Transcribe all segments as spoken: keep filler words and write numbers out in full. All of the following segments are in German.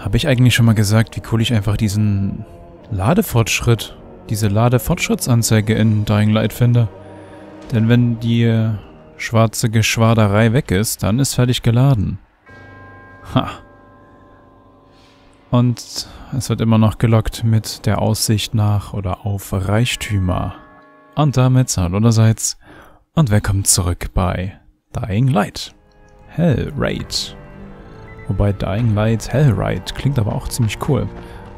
Habe ich eigentlich schon mal gesagt, wie cool ich einfach diesen Ladefortschritt, diese Ladefortschrittsanzeige in Dying Light finde? Denn wenn die schwarze Geschwaderei weg ist, dann ist fertig geladen. Ha. Und es wird immer noch gelockt mit der Aussicht nach oder auf Reichtümer. Und damit hallo allerseits und willkommen zurück bei Dying Light. Hellraid. Wobei Dying Light Hellraid klingt aber auch ziemlich cool.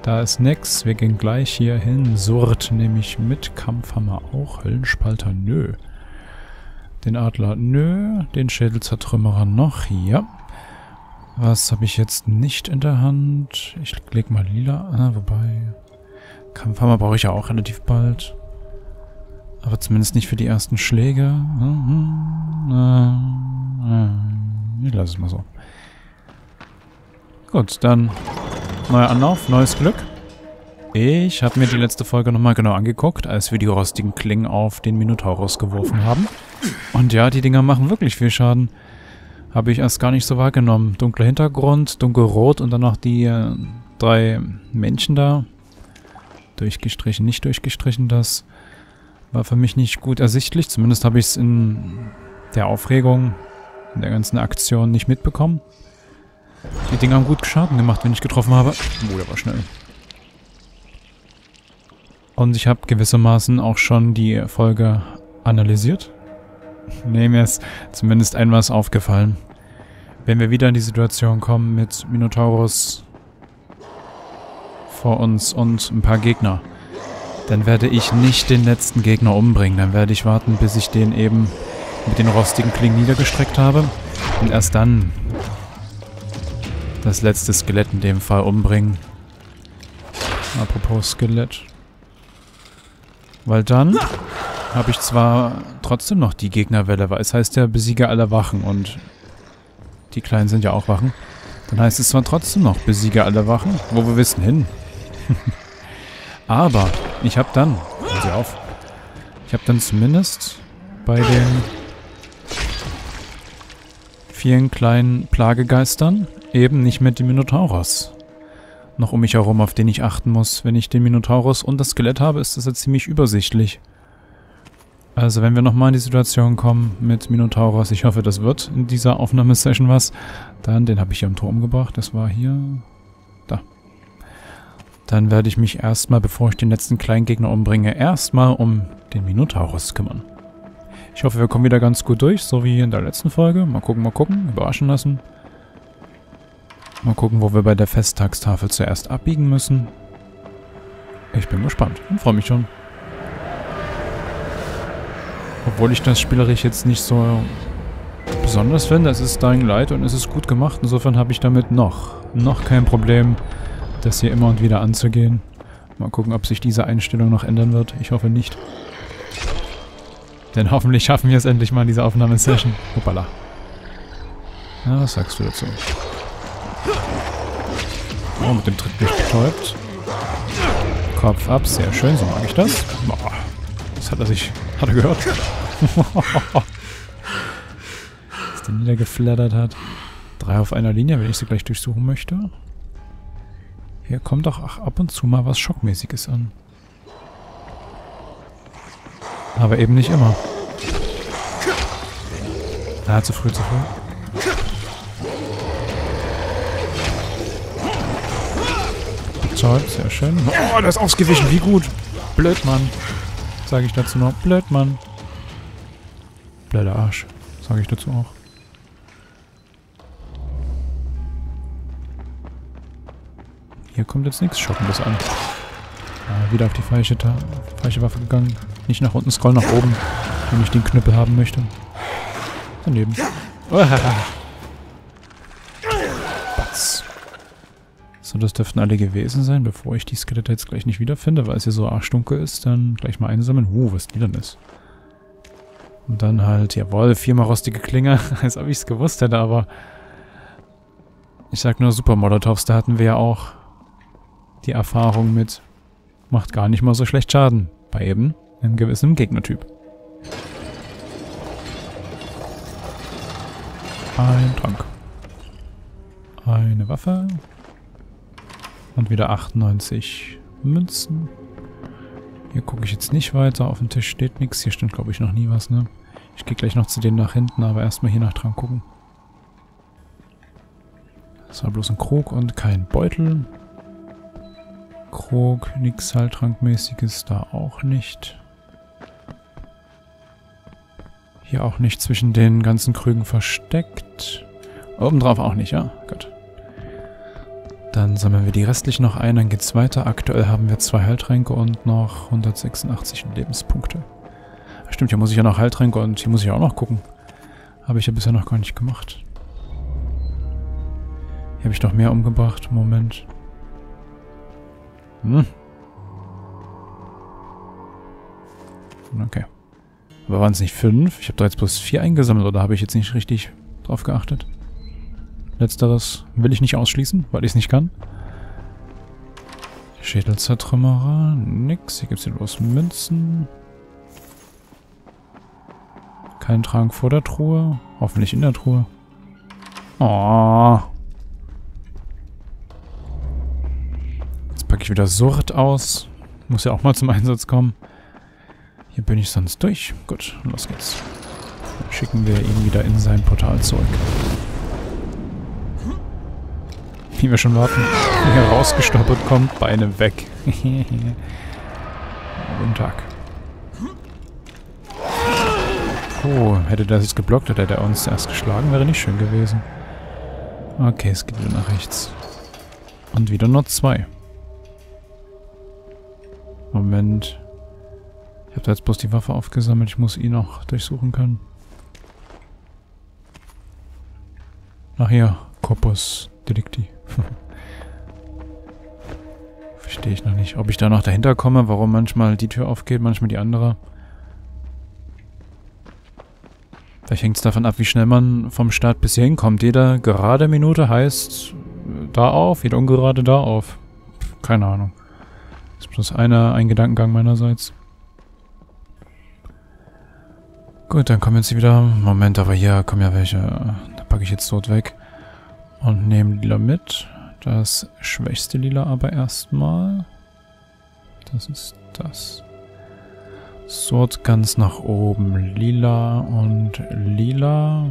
Da ist nix, wir gehen gleich hier hin. Surt nämlich mit Kampfhammer auch. Höllenspalter, nö. Den Adler, nö. Den Schädelzertrümmerer noch, ja. Was habe ich jetzt nicht in der Hand? Ich leg mal lila. Ah, wobei. Kampfhammer brauche ich ja auch relativ bald. Aber zumindest nicht für die ersten Schläge. Ich lasse es mal so. Gut, dann neuer Anlauf, neues Glück. Ich habe mir die letzte Folge nochmal genau angeguckt, als wir die rostigen Klingen auf den Minotaurus geworfen haben. Und ja, die Dinger machen wirklich viel Schaden. Habe ich erst gar nicht so wahrgenommen. Dunkler Hintergrund, dunkelrot und dann noch die äh, drei Menschen da. Durchgestrichen, nicht durchgestrichen, das war für mich nicht gut ersichtlich. Zumindest habe ich es in der Aufregung, in der ganzen Aktion nicht mitbekommen. Die Dinger haben gut Schaden gemacht, wenn ich getroffen habe. Oh, der war schnell. Und ich habe gewissermaßen auch schon die Folge analysiert. Nee, mir ist zumindest ein was aufgefallen. Wenn wir wieder in die Situation kommen mit Minotaurus vor uns und ein paar Gegner, dann werde ich nicht den letzten Gegner umbringen. Dann werde ich warten, bis ich den eben mit den rostigen Klingen niedergestreckt habe. Und erst dann das letzte Skelett in dem Fall umbringen. Apropos Skelett. Weil dann habe ich zwar trotzdem noch die Gegnerwelle, weil es heißt ja Besieger aller Wachen und die Kleinen sind ja auch Wachen. Dann heißt es zwar trotzdem noch Besieger aller Wachen, wo wir wissen hin. Aber ich habe dann, hören Sie auf, ich habe dann zumindest bei den vielen kleinen Plagegeistern eben nicht mehr den Minotaurus noch um mich herum, auf den ich achten muss. Wenn ich den Minotaurus und das Skelett habe, ist das ja ziemlich übersichtlich. Also wenn wir nochmal in die Situation kommen mit Minotaurus, ich hoffe, das wird in dieser Aufnahmesession was, dann, den habe ich hier am Tor umgebracht, das war hier, da. Dann werde ich mich erstmal, bevor ich den letzten kleinen Gegner umbringe, erstmal um den Minotaurus kümmern. Ich hoffe, wir kommen wieder ganz gut durch, so wie in der letzten Folge. Mal gucken, mal gucken, überraschen lassen. Mal gucken, wo wir bei der Festtagstafel zuerst abbiegen müssen. Ich bin gespannt und freue mich schon. Obwohl ich das spielerisch jetzt nicht so besonders finde, es ist Dying Light und es ist gut gemacht. Insofern habe ich damit noch, noch kein Problem, das hier immer und wieder anzugehen. Mal gucken, ob sich diese Einstellung noch ändern wird. Ich hoffe nicht. Denn hoffentlich schaffen wir es endlich mal in dieser Aufnahmesession. Hoppala. Ja, was sagst du dazu? Oh, mit dem Tritt nicht betäubt. Kopf ab, sehr schön, so mag ich das. Boah, das hat er sich, hat er gehört. Dass der niedergeflattert hat. Drei auf einer Linie, wenn ich sie gleich durchsuchen möchte. Hier kommt doch ach, ab und zu mal was Schockmäßiges an. Aber eben nicht immer. Na, zu früh, zu früh. Sehr schön. Oh, das ist ausgewichen. Wie gut. Blöd, Mann. Sage ich dazu noch. Blöd, Mann. Blöder Arsch. Sage ich dazu auch. Hier kommt jetzt nichts Schockendes an. Ah, wieder auf die falsche, falsche Waffe gegangen. Nicht nach unten scrollen, nach oben. Wenn ich den Knüppel haben möchte. Daneben. Oh, Batz. So, das dürften alle gewesen sein, bevor ich die Skelette jetzt gleich nicht wiederfinde, weil es hier so arschdunkel ist, dann gleich mal einsammeln. Uh, was die denn ist. Und dann halt, jawohl, viermal rostige Klinge, als ob ich es gewusst hätte, aber ich sag nur Super-Molotovs, da hatten wir ja auch die Erfahrung mit, macht gar nicht mal so schlecht Schaden, bei eben einem gewissen Gegnertyp. Ein Trank. Eine Waffe. Und wieder achtundneunzig Münzen. Hier gucke ich jetzt nicht weiter. Auf dem Tisch steht nichts. Hier stimmt, glaube ich, noch nie was, ne? Ich gehe gleich noch zu denen nach hinten, aber erstmal hier nach dran gucken. Das war bloß ein Krog und kein Beutel. Krog, nichts Heiltrankmäßiges, da auch nicht. Hier auch nicht zwischen den ganzen Krügen versteckt. Obendrauf auch nicht, ja? Gott. Dann sammeln wir die restlichen noch ein, dann geht's weiter. Aktuell haben wir zwei Heiltränke und noch hundertsechsundachtzig Lebenspunkte. Stimmt, hier muss ich ja noch Heiltränke und hier muss ich ja auch noch gucken. Habe ich ja bisher noch gar nicht gemacht. Hier habe ich noch mehr umgebracht. Moment. Hm. Okay. Aber waren es nicht fünf? Ich habe da jetzt bloß vier eingesammelt, oder habe ich jetzt nicht richtig drauf geachtet? Letzteres will ich nicht ausschließen, weil ich es nicht kann. Schädelzertrümmerer, nix. Hier gibt es hier bloß Münzen. Kein Trank vor der Truhe. Hoffentlich in der Truhe. Oh. Jetzt packe ich wieder Surt aus. Muss ja auch mal zum Einsatz kommen. Hier bin ich sonst durch. Gut, los geht's. Dann schicken wir ihn wieder in sein Portal zurück. Wie wir schon warten. Hier rausgestoppelt kommt, Beine weg. Guten Tag. Oh, hätte der sich geblockt, hätte der uns erst geschlagen, wäre nicht schön gewesen. Okay, es geht wieder nach rechts. Und wieder nur zwei. Moment. Ich habe da jetzt bloß die Waffe aufgesammelt, ich muss ihn auch durchsuchen können. Ach hier, Corpus Delicti. Verstehe ich noch nicht, ob ich da noch dahinter komme, warum manchmal die Tür aufgeht, manchmal die andere. Vielleicht hängt es davon ab, wie schnell man vom Start bis hierhin kommt. Jede gerade Minute heißt da auf, jede ungerade da auf. Pff, keine Ahnung. Das ist bloß einer, ein Gedankengang meinerseits. Gut, dann kommen jetzt hier wieder. Moment, aber hier kommen ja welche. Da packe ich jetzt dort weg. Und nehme Lila mit. Das schwächste Lila aber erstmal. Das ist das. Surt ganz nach oben. Lila und lila.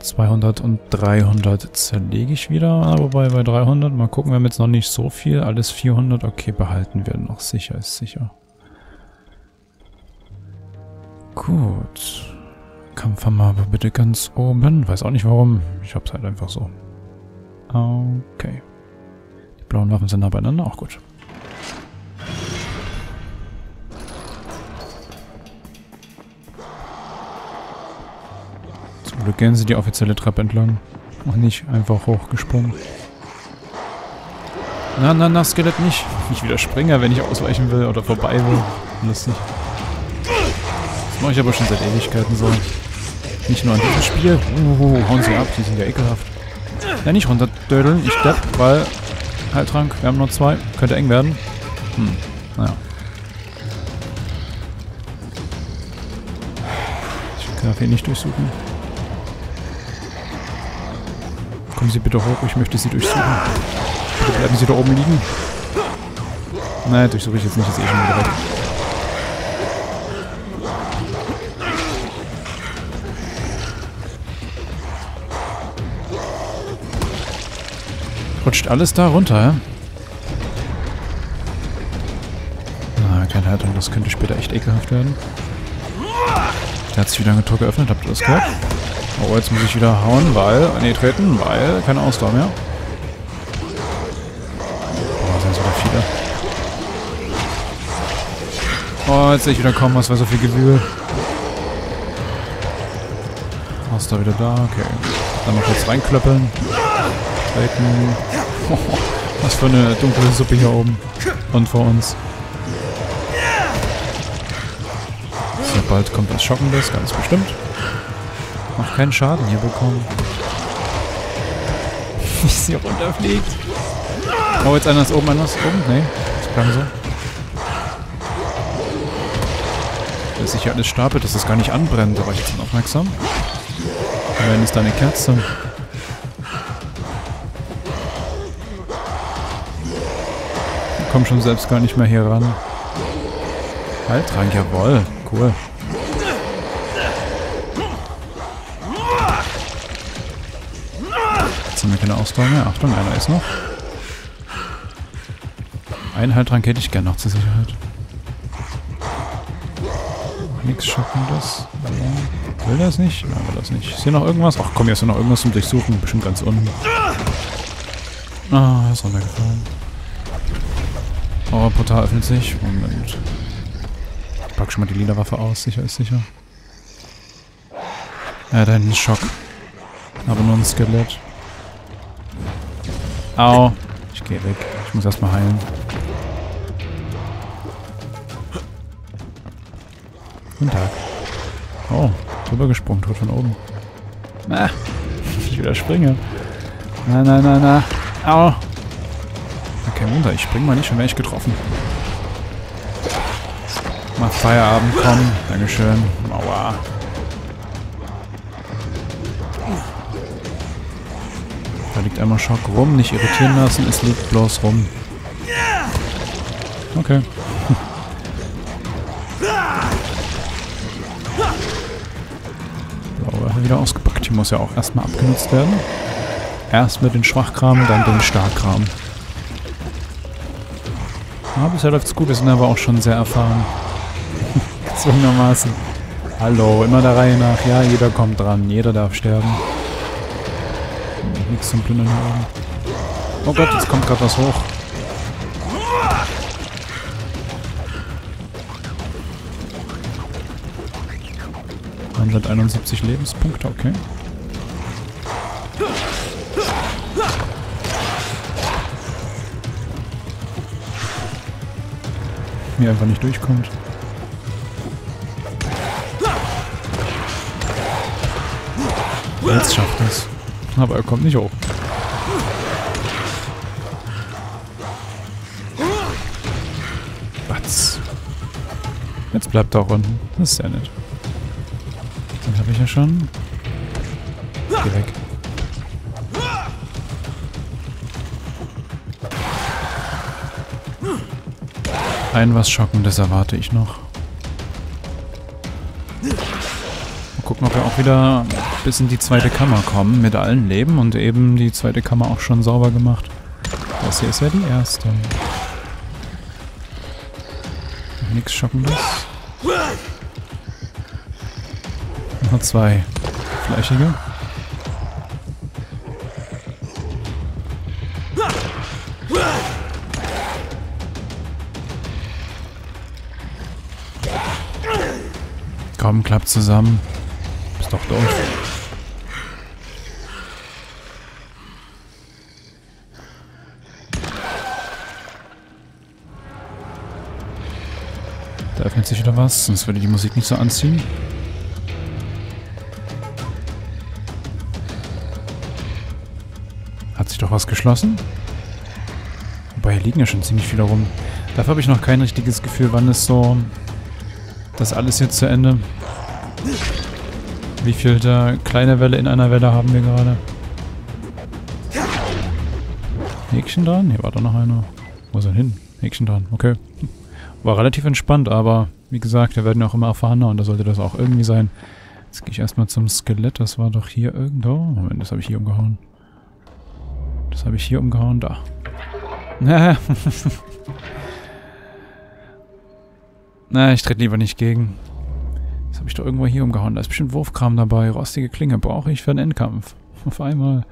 zweihundert und dreihundert zerlege ich wieder. Wobei bei dreihundert, mal gucken, wir haben jetzt noch nicht so viel. Alles vierhundert. Okay, behalten wir noch. Sicher ist sicher. Gut. Kampfhammer bitte ganz oben. Weiß auch nicht warum. Ich hab's halt einfach so. Okay. Die blauen Waffen sind nah beieinander. Auch gut. Oder gehen sie die offizielle Treppe entlang. Und nicht einfach hochgesprungen. Na, na, na, Skelett nicht. Ich wieder springe, wenn ich ausweichen will oder vorbei will. Lustig. Das mache ich aber schon seit Ewigkeiten so. Nicht nur an diesem Spiel. Uh, hauen sie ab, die sind ja ekelhaft. Ja, nicht runterdödeln. Ich depp, weil... Heiltrank, wir haben nur zwei. Könnte eng werden. Hm, naja. Ich darf ihn nicht durchsuchen. Kommen Sie bitte hoch, ich möchte Sie durchsuchen. Bitte bleiben Sie da oben liegen. Naja, durchsuche ich jetzt nicht, das ist eh schon wieder weg. Rutscht alles da runter, ja? Na, keine Haltung, das könnte später echt ekelhaft werden. Der hat sich wieder ein Tor geöffnet, habt ihr das gehört? Oh, jetzt muss ich wieder hauen, weil... Nee, treten, weil... Keine Ausdauer mehr. Boah, sind sogar viele. Oh, jetzt sehe ich wieder kaum was, weil so viel Gewühl. Ausdauer wieder da, okay. Dann mal kurz reinklöppeln. Treten. Oh, was für eine dunkle Suppe hier oben. Und vor uns. So, bald kommt was Schockendes, ganz bestimmt. Noch keinen Schaden hier bekommen. Wie sie runterfliegt. Oh, jetzt einer ist oben, einer ist oben. Nee, das klang so. Dass sich hier alles stapelt, dass das gar nicht anbrennt. Da war ich jetzt unaufmerksam. Dann ist da eine Kerze. komme schon selbst gar nicht mehr hier ran. Heiltrank, jawohl. Cool. Jetzt haben wir keine Ausdauer mehr. Achtung, einer ist noch. Einen Heiltrank hätte ich gerne noch zur Sicherheit. Nichts Schockendes. Will das nicht? Nein, will das nicht. Ist hier noch irgendwas? Ach komm, hier ist noch irgendwas zum Durchsuchen. Bestimmt ganz unten. Ah, ist runtergefallen. Oh, Portal öffnet sich. Moment. Ich pack schon mal die lila Waffe aus. Sicher ist sicher. Ja, da hinten ist Schock. Aber nur ein Skelett. Au. Ich geh weg. Ich muss erstmal heilen. Guten Tag. Oh, drüber gesprungen, tot von oben. Na, ich wieder springe. Na, na, na, na. Au. Kein Wunder, ich spring mal nicht, schon wäre ich getroffen. Mal Feierabend, komm. Dankeschön. Aua. Da liegt einmal Schock rum, nicht irritieren lassen, es liegt bloß rum. Okay. Wieder ausgepackt. Hier muss ja auch erstmal abgenutzt werden. Erst mit den Schwachkram, dann den Starkkram. Ah, bisher läuft's gut. Wir sind aber auch schon sehr erfahren. Gezwungenermaßen. Hallo, immer der Reihe nach. Ja, jeder kommt dran. Jeder darf sterben. Nichts zum Plündern haben. Oh Gott, jetzt kommt gerade was hoch. hunderteinundsiebzig Lebenspunkte, okay. Mir einfach nicht durchkommt. Jetzt schafft es. Aber er kommt nicht hoch. Batz. Jetzt bleibt er auch unten. Das ist ja nett. Habe ich ja schon. Geh weg. Ein was Schockendes erwarte ich noch. Mal gucken, ob wir auch wieder bis in die zweite Kammer kommen. Mit allen Leben und eben die zweite Kammer auch schon sauber gemacht. Das hier ist ja die erste. Nichts Schockendes. Noch zwei fleischige. Komm, klappt zusammen. Bist doch durch. Da öffnet sich wieder was, sonst würde die Musik nicht so anziehen. Hat sich doch was geschlossen. Wobei, hier liegen ja schon ziemlich viele rum. Dafür habe ich noch kein richtiges Gefühl, wann es so... Das alles jetzt zu Ende. Wie viel da kleine Welle in einer Welle haben wir gerade? Häkchen dran? Hier war doch noch einer. Wo ist er hin? Häkchen dran, okay. War relativ entspannt, aber wie gesagt, wir werden ja auch immer erfahrener und da sollte das auch irgendwie sein. Jetzt gehe ich erstmal zum Skelett. Das war doch hier irgendwo. Moment, das habe ich hier umgehauen. Das habe ich hier umgehauen. Da. Na, ich trete lieber nicht gegen. Das habe ich doch irgendwo hier umgehauen. Da ist bestimmt Wurfkram dabei. Rostige Klinge brauche ich für einen Endkampf. Auf einmal.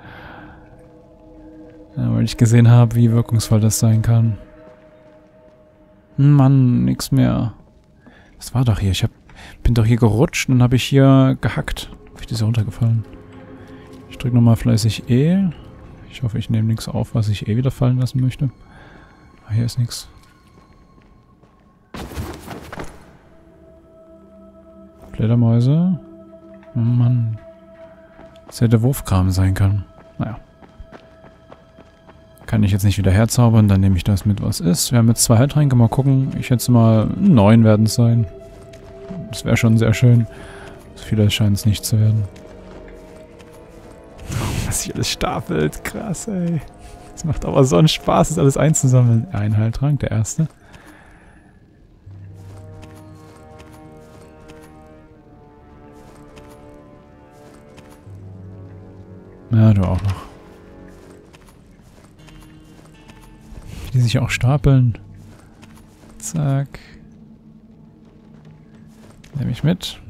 Ja, weil ich gesehen habe, wie wirkungsvoll das sein kann. Mann, nix mehr. Das war doch hier. Ich hab, bin doch hier gerutscht und habe ich hier gehackt. Wie ist hier runtergefallen? Ich drücke nochmal fleißig E. Ich hoffe, ich nehme nichts auf, was ich eh wieder fallen lassen möchte. Ah, hier ist nichts. Fledermäuse. Oh Mann. Das hätte Wurfkram sein können. Naja. Kann ich jetzt nicht wieder herzaubern, dann nehme ich das mit, was ist. Wir haben jetzt zwei Heiltränke, mal gucken. Ich schätze mal, neun werden es sein. Das wäre schon sehr schön. So viele scheint es nicht zu werden. Was sich alles stapelt. Krass, ey. Es macht aber so einen Spaß, das alles einzusammeln. Ein Heiltrank, der erste. Ja, du auch noch. Die sich auch stapeln. Zack. Nehme ich mit.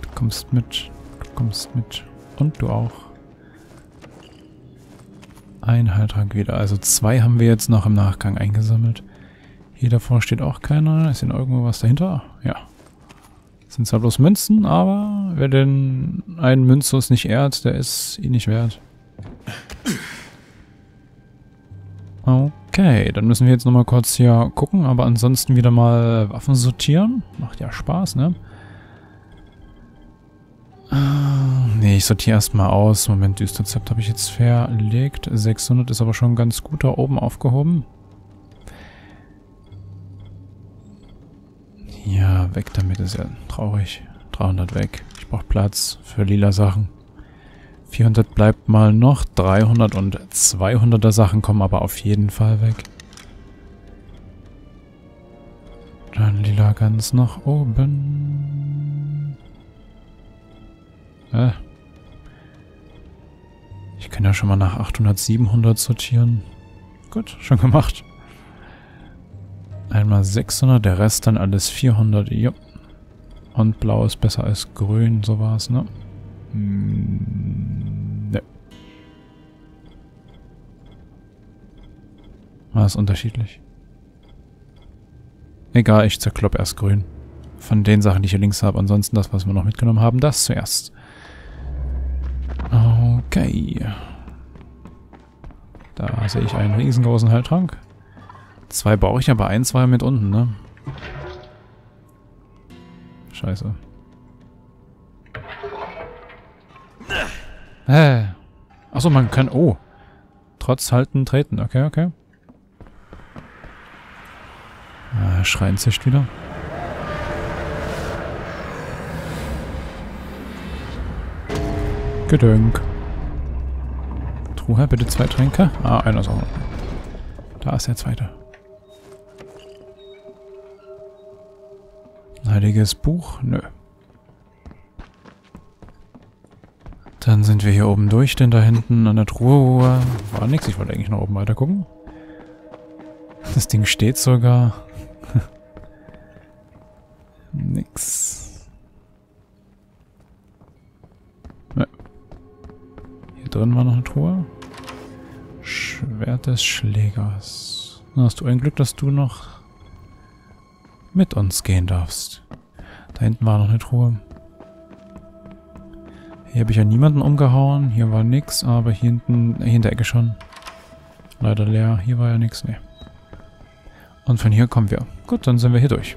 Du kommst mit. Du kommst mit. Und du auch. Ein Heiltrank wieder. Also zwei haben wir jetzt noch im Nachgang eingesammelt. Hier davor steht auch keiner. Ist denn irgendwo was dahinter? Ja. Das sind zwar bloß Münzen, aber wer den einen Münzos nicht ehrt, der ist ihn nicht wert. Okay, dann müssen wir jetzt nochmal kurz hier gucken, aber ansonsten wieder mal Waffen sortieren. Macht ja Spaß, ne? Ne, ich sortiere erstmal aus. Moment, Düsterzept habe ich jetzt verlegt. sechshundert ist aber schon ganz gut da oben aufgehoben. Ja, weg damit, ist ja traurig. dreihundert weg. Ich brauche Platz für lila Sachen. vierhundert bleibt mal noch. dreihundert und zweihunderter Sachen kommen aber auf jeden Fall weg. Dann lila ganz nach oben. Äh. Ich kann ja schon mal nach achthundert, siebenhundert sortieren. Gut, schon gemacht. Einmal sechshundert, der Rest dann alles vierhundert. Jo. Und blau ist besser als grün, so war es, ne? Hm, ne. War es unterschiedlich. Egal, ich zerklopp erst grün. Von den Sachen, die ich hier links habe. Ansonsten das, was wir noch mitgenommen haben, das zuerst. Okay. Da sehe ich einen riesengroßen Heiltrank. Zwei brauche ich, aber eins war ja mit unten, ne? Scheiße. Äh. Achso, man kann... Oh. Trotz halten, treten. Okay, okay. Ah, schreien zischt wieder. Gedönk. Truhe, bitte zwei Tränke. Ah, einer ist auch noch. Da ist der zweite. Heiliges Buch? Nö. Dann sind wir hier oben durch, denn da hinten an der Truhe war nichts. Ich wollte eigentlich noch oben weiter gucken. Das Ding steht sogar. Nix. Nö. Hier drin war noch eine Truhe. Schwert des Schlägers. Na, hast du ein Glück, dass du noch mit uns gehen darfst. Da hinten war noch eine Truhe. Hier habe ich ja niemanden umgehauen. Hier war nix, aber hier hinten, hier in der Ecke schon. Leider leer. Hier war ja nix, ne. Und von hier kommen wir. Gut, dann sind wir hier durch.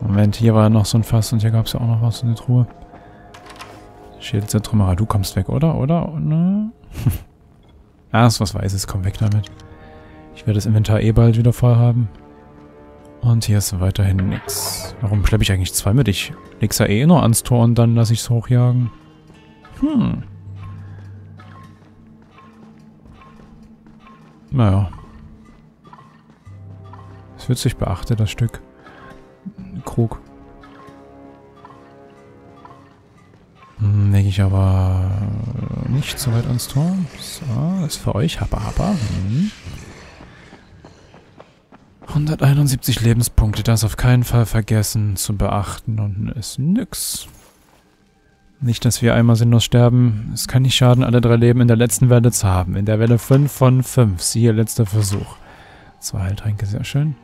Moment, hier war ja noch so ein Fass und hier gab es ja auch noch was in der Truhe. Schädelzertrümmerer, du kommst weg, oder? Oder? Ne? Ah, ist was Weißes, komm weg damit. Ich werde das Inventar eh bald wieder voll haben. Und hier ist weiterhin nichts. Warum schleppe ich eigentlich zwei mit? Ich leg's ja eh nur ans Tor und dann lasse ich es hochjagen. Hm. Naja. Es wird sich beachtet, das Stück. Krug. Lege ich aber nicht so weit ans Tor. So, das ist für euch. Happa, happa. Hm. hunderteinundsiebzig Lebenspunkte. Das auf keinen Fall vergessen zu beachten. Unten ist nix. Nicht, dass wir einmal sinnlos sterben. Es kann nicht schaden, alle drei Leben in der letzten Welle zu haben. In der Welle fünf von fünf. Siehe, letzter Versuch. Zwei Heiltränke, sehr schön.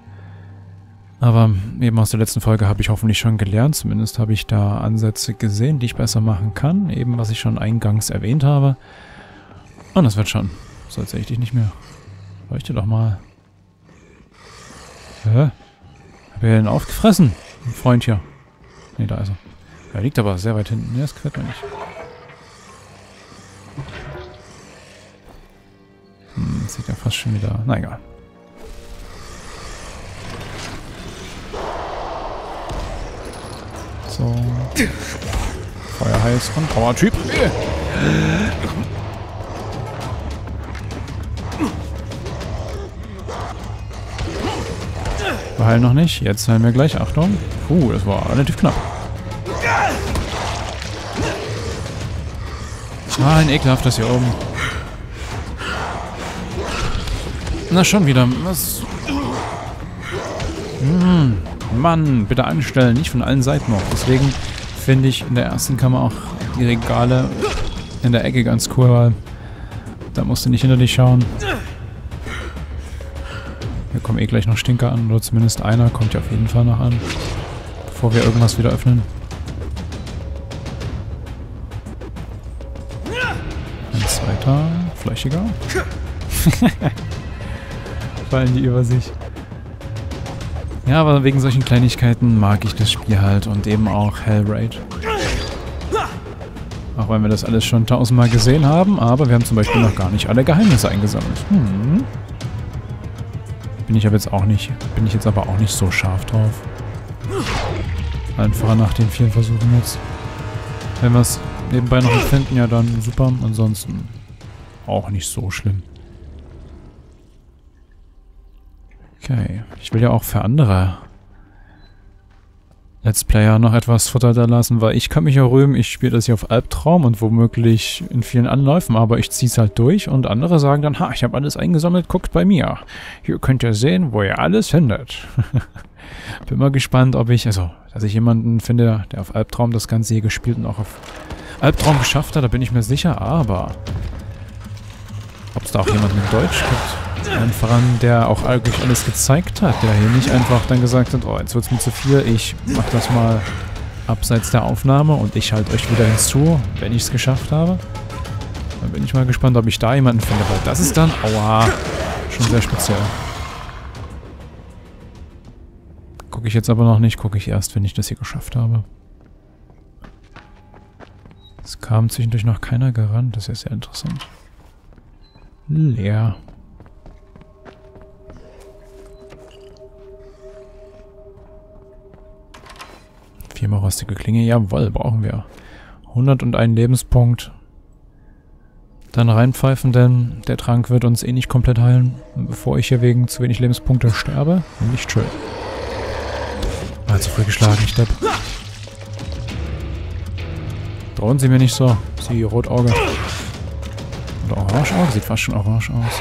Aber eben aus der letzten Folge habe ich hoffentlich schon gelernt, zumindest habe ich da Ansätze gesehen, die ich besser machen kann, eben was ich schon eingangs erwähnt habe. Und das wird schon. So erzähle ich dich nicht mehr. Leuchte doch mal. Hä? Hab ich den aufgefressen? Ein Freund hier. Ne, da ist er. Er liegt aber sehr weit hinten. Ne, das quält man nicht. Hm, sieht ja fast schon wieder... Na egal. So. Feuerhals und Power-Typ. Wir heilen noch nicht. Jetzt heilen wir gleich. Achtung. Uh, das war relativ knapp. Ah, ein ekelhaft, das hier oben. Na, schon wieder. Was? Hm, Mann, bitte anstellen. Nicht von allen Seiten noch. Deswegen finde ich in der ersten Kammer auch die Regale in der Ecke ganz cool, weil da musst du nicht hinter dich schauen. Wir kommen eh gleich noch Stinker an, oder zumindest einer kommt ja auf jeden Fall noch an, bevor wir irgendwas wieder öffnen. Ein zweiter, fleischiger. Fallen die über sich. Ja, aber wegen solchen Kleinigkeiten mag ich das Spiel halt und eben auch Hellraid. Auch wenn wir das alles schon tausendmal gesehen haben, aber wir haben zum Beispiel noch gar nicht alle Geheimnisse eingesammelt. Hm. Bin ich aber jetzt auch nicht, bin ich jetzt aber auch nicht so scharf drauf. Einfach nach den vielen Versuchen jetzt. Wenn wir es nebenbei noch nicht finden, ja dann super. Ansonsten auch nicht so schlimm. Okay. Ich will ja auch für andere Let's Player noch etwas Futter da lassen, weil ich kann mich ja rühmen, ich spiele das hier auf Albtraum und womöglich in vielen Anläufen, aber ich ziehe es halt durch und andere sagen dann, ha, ich habe alles eingesammelt, guckt bei mir. Hier könnt ihr sehen, wo ihr alles findet. Bin mal gespannt, ob ich, also, dass ich jemanden finde, der auf Albtraum das Ganze hier gespielt und auch auf Albtraum geschafft hat, da bin ich mir sicher, aber ob es da auch jemanden in Deutsch gibt. Ein Verein, der auch eigentlich alles gezeigt hat, der hier nicht einfach dann gesagt hat, oh, jetzt wird's mir zu viel, ich mach das mal abseits der Aufnahme und ich halte euch wieder hinzu, wenn ich es geschafft habe. Dann bin ich mal gespannt, ob ich da jemanden finde, weil das ist dann, aua, schon sehr speziell. Gucke ich jetzt aber noch nicht, gucke ich erst, wenn ich das hier geschafft habe. Es kam zwischendurch noch keiner gerannt, das ist ja sehr interessant. Leer. Viermal rostige Klinge. Jawohl, brauchen wir. hunderteins Lebenspunkt. Dann reinpfeifen, denn der Trank wird uns eh nicht komplett heilen. Und bevor ich hier wegen zu wenig Lebenspunkte sterbe, nicht schön. Ah, zu früh geschlagen, ich Depp. Drohen sie mir nicht so. Sie, Rotauge. Oder orange aus. Sieht fast schon orange aus.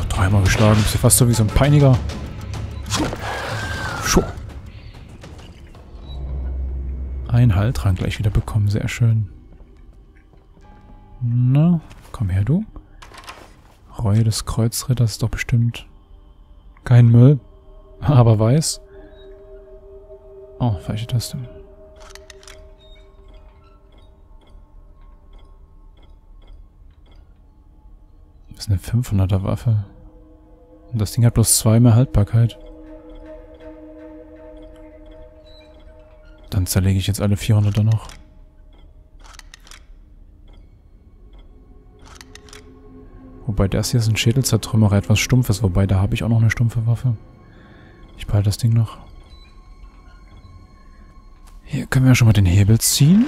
Ach, dreimal geschlagen. Ist ja fast so wie so ein Peiniger. Ein Heiltrank gleich wieder bekommen, sehr schön. Na, komm her, du. Reue des Kreuzritters ist doch bestimmt kein Müll, aber weiß. Oh, falsche Taste. Das ist eine fünfhunderter Waffe. Und das Ding hat bloß zwei mehr Haltbarkeit. Dann zerlege ich jetzt alle vierhunderter noch. Wobei das hier ist ein Schädelzertrümmerer, etwas Stumpfes. Wobei, da habe ich auch noch eine stumpfe Waffe. Ich behalte das Ding noch. Hier können wir ja schon mal den Hebel ziehen.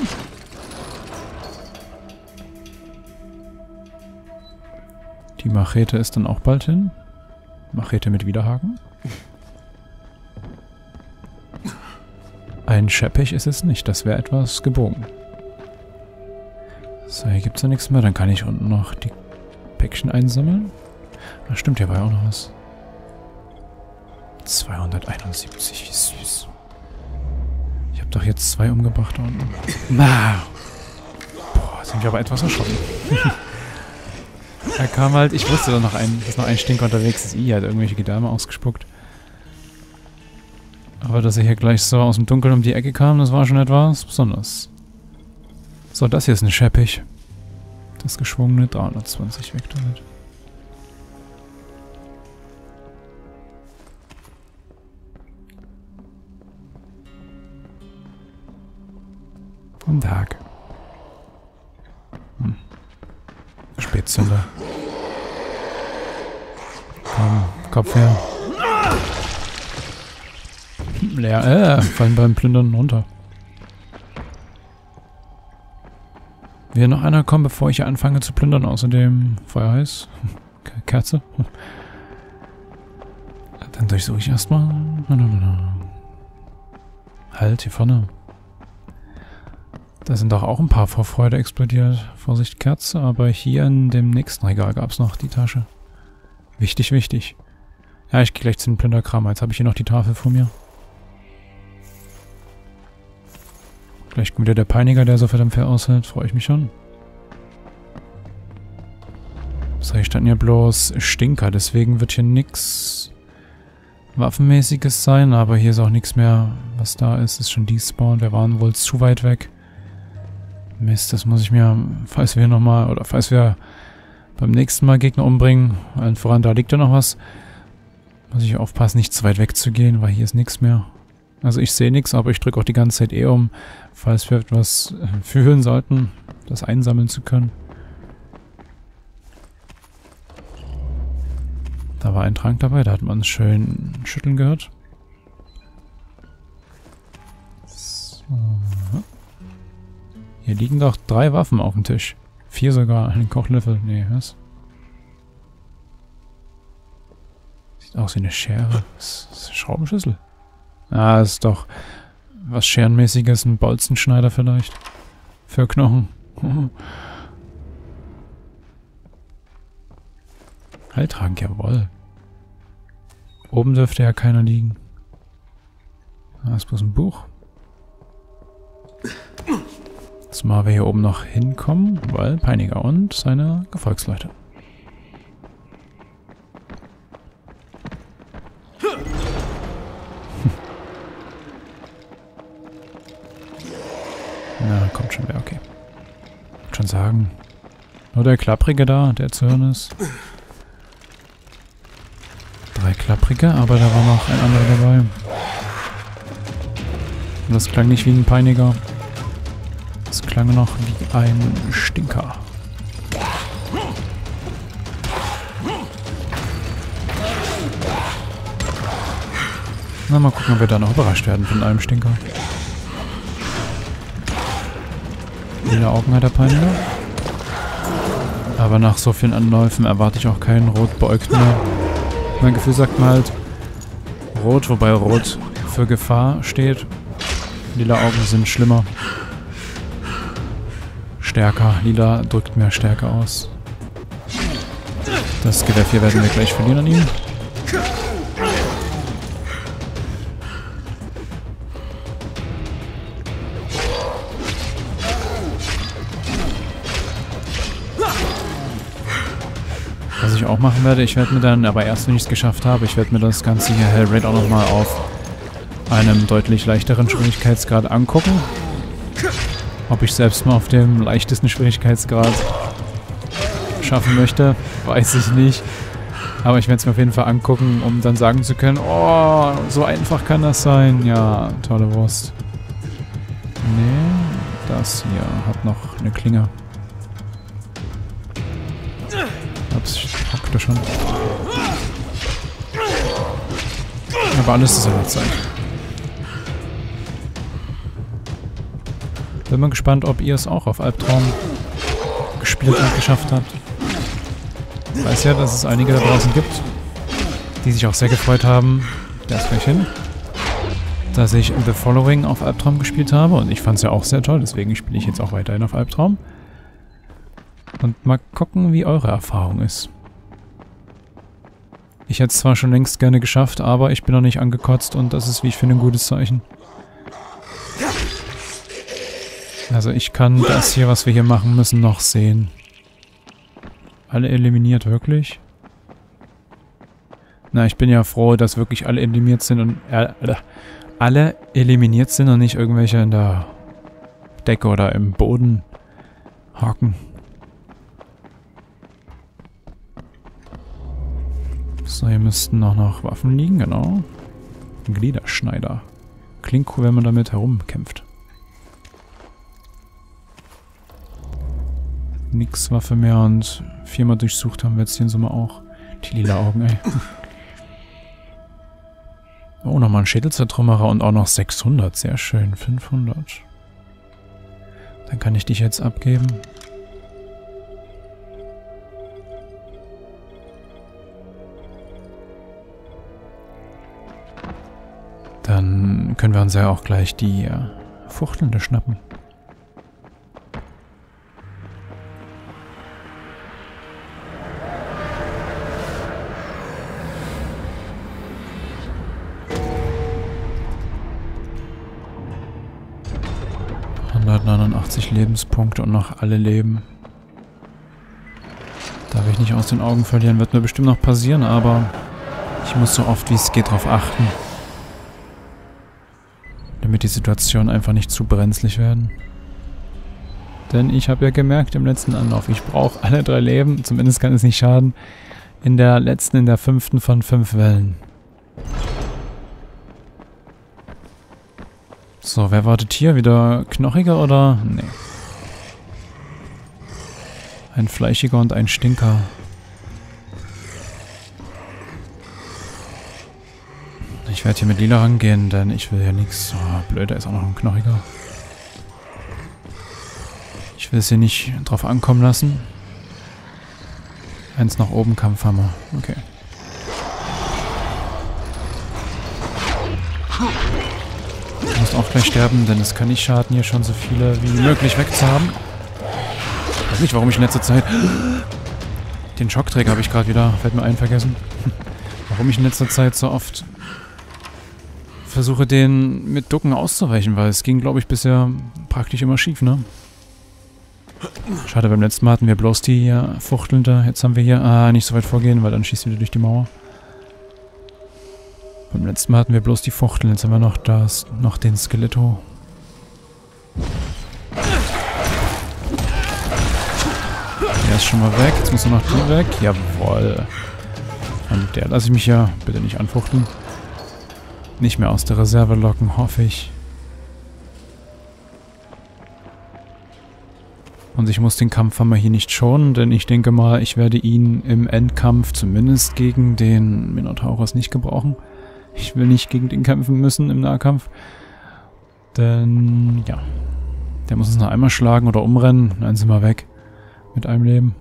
Die Machete ist dann auch bald hin. Machete mit Widerhaken. Ein Scheppich ist es nicht, das wäre etwas gebogen. So, hier gibt es ja nichts mehr, dann kann ich unten noch die Päckchen einsammeln. Ach stimmt, hier war ja auch noch was. zweihunderteinundsiebzig, wie süß. Ich habe doch jetzt zwei umgebracht da unten. Na! Boah, sind wir aber etwas erschrocken. Da kam halt, ich wusste da noch ein, dass noch ein Stinker unterwegs ist. I hat irgendwelche Gedärme ausgespuckt. Aber dass er hier gleich so aus dem Dunkeln um die Ecke kam, das war schon etwas Besonderes. So, das hier ist ein Scheppich. Das geschwungene dreihundertzwanzig, weg damit. Guten Tag. Hm. Spätzünder. Komm, Kopf her. Leben leer. Äh, fallen beim Plündern runter. Will noch einer kommen, bevor ich hier anfange zu plündern? Außerdem Feuer heiß. Kerze. Dann durchsuche ich erstmal. Halt, hier vorne. Da sind doch auch ein paar vor Freude explodiert. Vorsicht, Kerze. Aber hier in dem nächsten Regal gab es noch die Tasche. Wichtig, wichtig. Ja, ich gehe gleich zu den Plünderkram. Jetzt habe ich hier noch die Tafel vor mir. Vielleicht kommt wieder der Peiniger, der so verdammt viel aushält. Freue ich mich schon. So, hier standen ja bloß Stinker. Deswegen wird hier nichts Waffenmäßiges sein. Aber hier ist auch nichts mehr, was da ist. Ist schon despawned. Wir waren wohl zu weit weg. Mist, das muss ich mir, falls wir nochmal, oder falls wir beim nächsten Mal Gegner umbringen, allen voran, da liegt ja noch was, muss ich aufpassen, nicht zu weit weg zu gehen, weil hier ist nichts mehr. Also ich sehe nichts, aber ich drücke auch die ganze Zeit eh um, falls wir etwas fühlen sollten, das einsammeln zu können. Da war ein Trank dabei, da hat man es schön schütteln gehört. So. Hier liegen doch drei Waffen auf dem Tisch. Vier sogar, einen Kochlöffel. Nee, was? Sieht aus wie eine Schere. Das ist eine Schraubenschlüssel. Ah, ist doch was Scherenmäßiges. Ein Bolzenschneider vielleicht. Für Knochen. Heiltrank, jawohl. Oben dürfte ja keiner liegen. Da ist bloß ein Buch. Jetzt mal wir hier oben noch hinkommen, weil Peiniger und seine Gefolgsleute. Hm. Na, kommt schon wer, okay. Ich würde schon sagen. Nur der Klapprige da, der zu hören ist. Drei Klapprige, aber da war noch ein anderer dabei. Und das klang nicht wie ein Peiniger. Das klang noch wie ein Stinker. Na, mal gucken, ob wir da noch überrascht werden von einem Stinker. Viele Augen hat der Peiniger. Aber nach so vielen Anläufen erwarte ich auch keinen Rotbeäugten mehr. Mein Gefühl sagt mir halt Rot, wobei Rot für Gefahr steht. Lila Augen sind schlimmer. Stärker. Lila drückt mehr Stärke aus. Das Gewehr vier werden wir gleich verlieren an ihm. Was ich auch machen werde, ich werde mir dann, aber erst wenn ich es geschafft habe, ich werde mir das Ganze hier Hellraid auch nochmal auf einem deutlich leichteren Schwierigkeitsgrad angucken. Ob ich selbst mal auf dem leichtesten Schwierigkeitsgrad schaffen möchte, weiß ich nicht. Aber ich werde es mir auf jeden Fall angucken, um dann sagen zu können, oh, so einfach kann das sein. Ja, tolle Wurst. Nee, das hier hat noch eine Klinge. Ups, ich hockte schon. Aber alles zu seiner Zeit. Bin mal gespannt, ob ihr es auch auf Albtraum gespielt und geschafft habt. Ich weiß ja, dass es einige da draußen gibt, die sich auch sehr gefreut haben, da ist gleich hin, dass ich The Following auf Albtraum gespielt habe. Und ich fand es ja auch sehr toll, deswegen spiele ich jetzt auch weiterhin auf Albtraum. Und mal gucken, wie eure Erfahrung ist. Ich hätte es zwar schon längst gerne geschafft, aber ich bin noch nicht angekotzt und das ist, wie ich finde, ein gutes Zeichen. Also ich kann das hier, was wir hier machen müssen, noch sehen. Alle eliminiert, wirklich? Na, ich bin ja froh, dass wirklich alle eliminiert sind und äh, alle eliminiert sind und nicht irgendwelche in der Decke oder im Boden hocken. So, hier müssten auch noch Waffen liegen, genau. Gliederschneider. Klingt cool, wenn man damit herumkämpft. Nix Waffe mehr und viermal durchsucht haben wir jetzt hier in Summe auch. Die lila Augen, ey. Oh, nochmal ein Schädelzertrümmerer und auch noch sechshundert. Sehr schön, fünfhundert. Dann kann ich dich jetzt abgeben. Dann können wir uns ja auch gleich die Fuchtelnde schnappen. hundertneunundachtzig Lebenspunkte und noch alle Leben. Darf ich nicht aus den Augen verlieren. Wird mir bestimmt noch passieren, aber ich muss so oft wie es geht darauf achten. Damit die Situation einfach nicht zu brenzlig werden. Denn ich habe ja gemerkt im letzten Anlauf, ich brauche alle drei Leben, zumindest kann es nicht schaden. In der letzten, in der fünften von fünf Wellen. So, wer wartet hier? Wieder Knochiger oder? Nee. Ein Fleischiger und ein Stinker. Ich werde hier mit Lila rangehen, denn ich will ja nichts. Oh, blöd, da ist auch noch ein Knochiger. Ich will es hier nicht drauf ankommen lassen. Eins nach oben, Kampfhammer. Okay. Du musst auch gleich sterben, denn es kann nicht schaden, hier schon so viele wie möglich wegzuhaben. Ich weiß nicht, warum ich in letzter Zeit... Den Schockträger habe ich gerade wieder, fällt mir ein, vergessen. Warum ich in letzter Zeit so oft... versuche den mit Ducken auszuweichen, weil es ging, glaube ich, bisher praktisch immer schief, ne? Schade, beim letzten Mal hatten wir bloß die hier Fuchtelnde. Jetzt haben wir hier... Ah, nicht so weit vorgehen, weil dann schießt wieder durch die Mauer. Beim letzten Mal hatten wir bloß die Fuchteln. Jetzt haben wir noch das... noch den Skeletto. Der ist schon mal weg. Jetzt muss nur noch die weg. Jawohl. Und der lasse ich mich ja bitte nicht anfuchteln. Nicht mehr aus der Reserve locken, hoffe ich. Und ich muss den Kampfhammer hier nicht schonen, denn ich denke mal, ich werde ihn im Endkampf zumindest gegen den Minotaurus nicht gebrauchen. Ich will nicht gegen den kämpfen müssen im Nahkampf. Denn, ja. Der muss uns noch einmal schlagen oder umrennen. Dann sind wir weg. Mit einem Leben.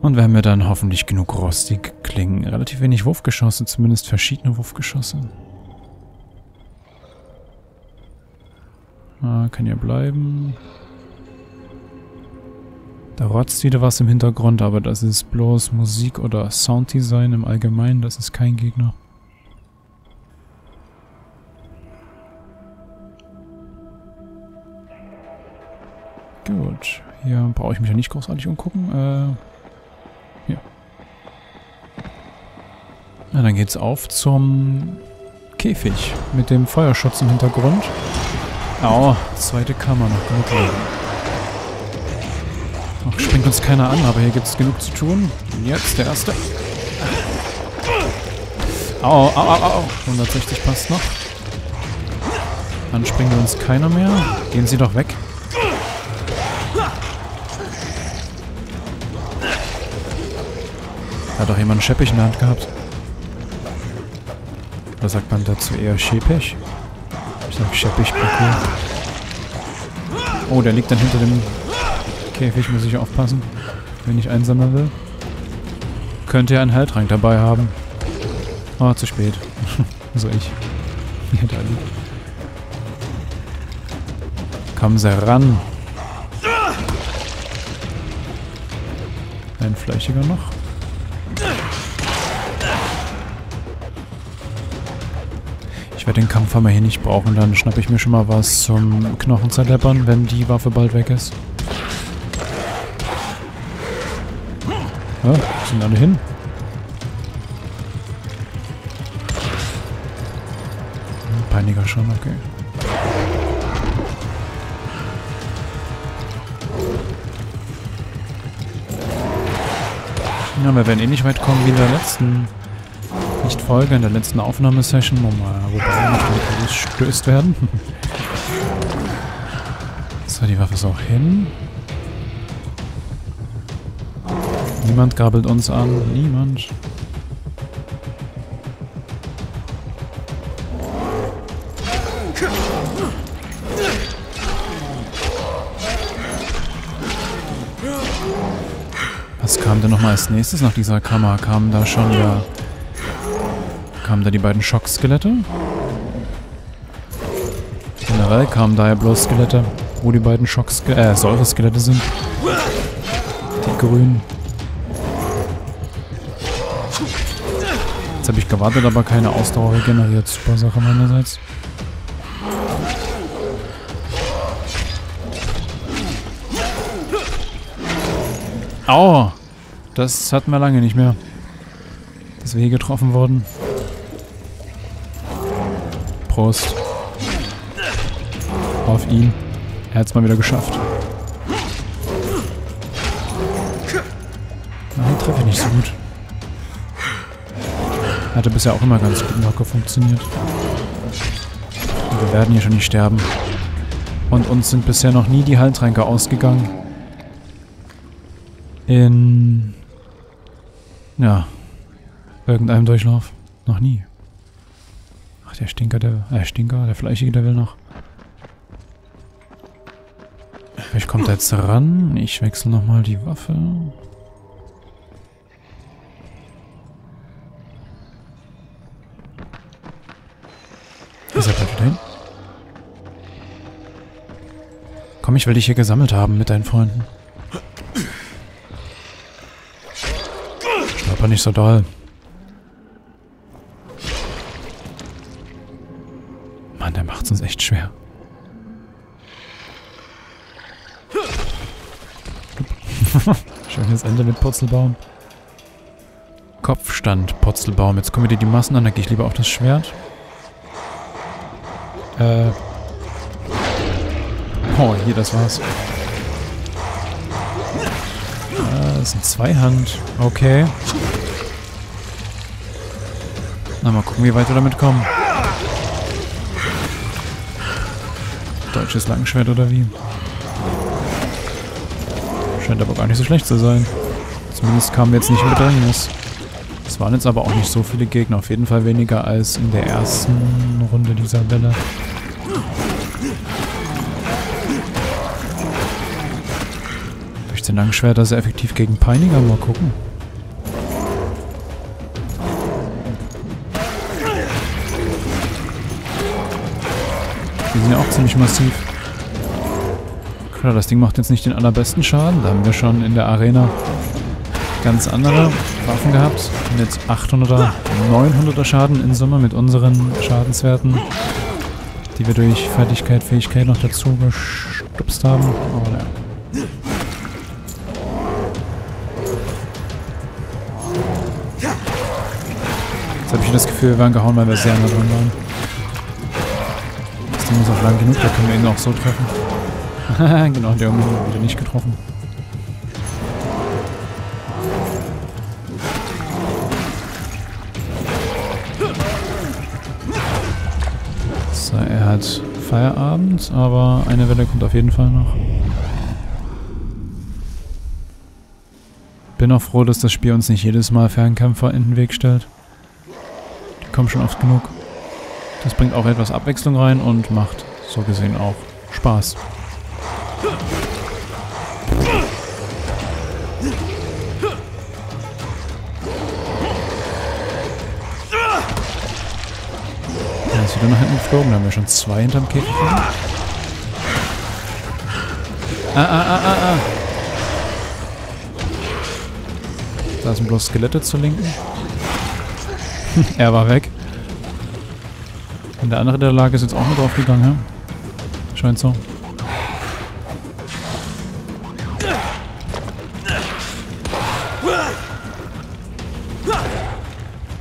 Und wir haben ja dann hoffentlich genug rostig klingen. Relativ wenig Wurfgeschosse, zumindest verschiedene Wurfgeschosse. Ah, kann hier bleiben. Da rotzt wieder was im Hintergrund, aber das ist bloß Musik oder Sounddesign im Allgemeinen. Das ist kein Gegner. Gut, hier brauche ich mich ja nicht großartig umgucken. Äh... Na, dann geht's auf zum Käfig mit dem Feuerschutz im Hintergrund. Au, zweite Kammer noch genug Leben. Noch springt uns keiner an, aber hier gibt's genug zu tun. Jetzt der erste. Au, au, au, au. hundertsechzig passt noch. Dann springt uns keiner mehr. Gehen Sie doch weg. Hat doch jemand einen Scheppich in der Hand gehabt. Oder sagt man dazu eher Scheppich? Ich sag Scheppich, okay. Oh, der liegt dann hinter dem Käfig, muss ich aufpassen, wenn ich einsammeln will. Könnte ja einen Heiltrank dabei haben. Oh, zu spät. Also ich. Ja, da liegt. Kommen Sie ran. Ein Fleischiger noch. Ich werde den Kampfhammer hier nicht brauchen, dann schnappe ich mir schon mal was zum Knochen zerdeppern, wenn die Waffe bald weg ist. Ja, sind alle hin. Peiniger schon, okay. Ja, wir werden eh nicht weit kommen wie in der letzten... Nicht Folge in der letzten Aufnahmesession, nochmal, wobei wir nicht gestößt werden. So, die Waffe ist auch hin. Niemand gabelt uns an, niemand. kam denn nochmal als nächstes nach dieser Kammer? Kamen da schon da... Kamen da die beiden Schockskelette? Generell kamen daher bloß Skelette, wo die beiden Schockskelette... Äh, Säureskelette sind. Die grünen. Jetzt habe ich gewartet, aber keine Ausdauer regeneriert. Super Sache meinerseits. Aua! Das hatten wir lange nicht mehr. Dass wir hier getroffen wurden. Prost. Auf ihn. Er hat's mal wieder geschafft. Nein, treffe ich nicht so gut. Hatte bisher auch immer ganz gut locker funktioniert. Und wir werden hier schon nicht sterben. Und uns sind bisher noch nie die Heiltränke ausgegangen. In... Ja. Irgendeinem Durchlauf. Noch nie. Ach, der Stinker, der... Äh, Stinker, der Fleischige, der will noch. Vielleicht kommt er jetzt ran. Ich wechsle nochmal die Waffe. Ist er gleich wieder hin? Komm, ich will dich hier gesammelt haben mit deinen Freunden. Aber nicht so doll. Mann, der macht's uns echt schwer. Schönes Ende mit Purzelbaum. Kopfstand, Purzelbaum. Jetzt kommen wieder die Massen an, da gehe ich lieber auf das Schwert. Äh. Oh, hier, das war's. Ah, das ist ein Zweihand. Okay. Na, mal gucken, wie weit wir damit kommen. Deutsches Langschwert oder wie? Scheint aber gar nicht so schlecht zu sein. Zumindest kamen wir jetzt nicht in Bedrängnis. Es waren jetzt aber auch nicht so viele Gegner. Auf jeden Fall weniger als in der ersten Runde dieser Welle. Durch den Langschwert sehr effektiv gegen Peiniger. Mal gucken. Die sind ja auch ziemlich massiv. Klar, das Ding macht jetzt nicht den allerbesten Schaden. Da haben wir schon in der Arena ganz andere Waffen gehabt. Und jetzt achthunderter, neunhunderter Schaden in Summe mit unseren Schadenswerten, die wir durch Fertigkeit, Fähigkeit noch dazu gestupst haben. Aber naja. Jetzt habe ich das Gefühl, wir waren gehauen, weil wir sehr nah dran waren. Das Ding ist auch lang genug, da können wir ihn auch so treffen. Genau, der Umgang hat wieder nicht getroffen. So, er hat Feierabend, aber eine Welle kommt auf jeden Fall noch. Bin auch froh, dass das Spiel uns nicht jedes Mal Fernkämpfer in den Weg stellt. Die kommen schon oft genug. Das bringt auch etwas Abwechslung rein und macht so gesehen auch Spaß. Er ist wieder nach hinten geflogen, da haben wir schon zwei hinterm Käfig. Ah, ah, ah, ah, ah. Da sind bloß Skelette zur Linken. Er war weg. Und der andere, der Lage ist jetzt auch mit draufgegangen, ja? Scheint so.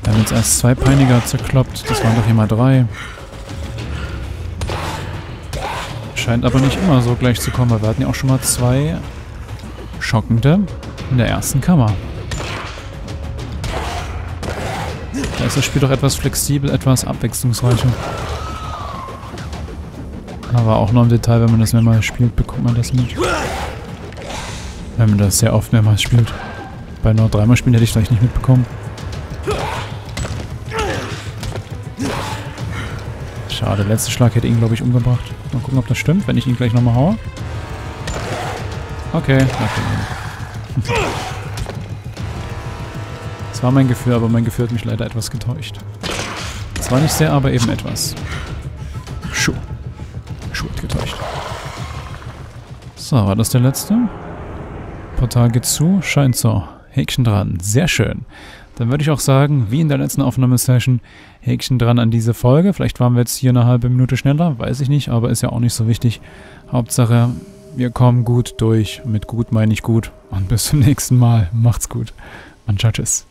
Wir haben jetzt erst zwei Peiniger zerkloppt. Das waren doch hier mal drei. Scheint aber nicht immer so gleich zu kommen, weil wir hatten ja auch schon mal zwei Schockende in der ersten Kammer. Da ist das Spiel doch etwas flexibel, etwas abwechslungsreicher. Aber auch nur im Detail, wenn man das mehrmals spielt, bekommt man das mit. Wenn man das sehr oft mehrmals spielt. Bei nur dreimal spielen hätte ich vielleicht nicht mitbekommen. Schade, der letzte Schlag hätte ihn, glaube ich, umgebracht. Mal gucken, ob das stimmt, wenn ich ihn gleich nochmal haue. Okay, okay. war mein Gefühl, aber mein Gefühl hat mich leider etwas getäuscht. Es war nicht sehr, aber eben etwas. Schuh. Schuh hat getäuscht. So, war das der letzte? Portal geht zu, scheint so. Häkchen dran, sehr schön. Dann würde ich auch sagen, wie in der letzten Aufnahmesession, Häkchen dran an diese Folge. Vielleicht waren wir jetzt hier eine halbe Minute schneller, weiß ich nicht, aber ist ja auch nicht so wichtig. Hauptsache, wir kommen gut durch. Mit gut meine ich gut. Und bis zum nächsten Mal. Macht's gut. Und tschüss.